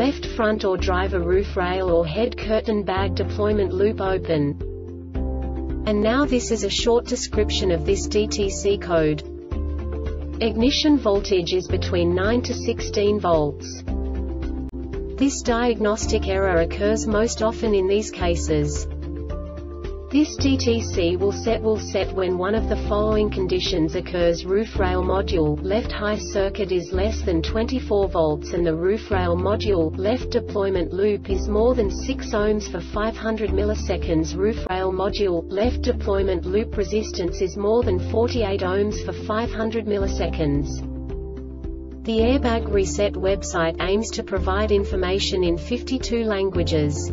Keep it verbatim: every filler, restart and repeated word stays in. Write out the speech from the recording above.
left front or driver roof rail or head curtain bag deployment loop open. And now this is a short description of this D T C code. Ignition voltage is between nine to sixteen volts. This diagnostic error occurs most often in these cases. This D T C will set will set when one of the following conditions occurs: roof rail module left high circuit is less than twenty-four volts and the roof rail module left deployment loop is more than six ohms for five hundred milliseconds, roof rail module left deployment loop resistance is more than forty-eight ohms for five hundred milliseconds. The Airbag Reset website aims to provide information in fifty-two languages.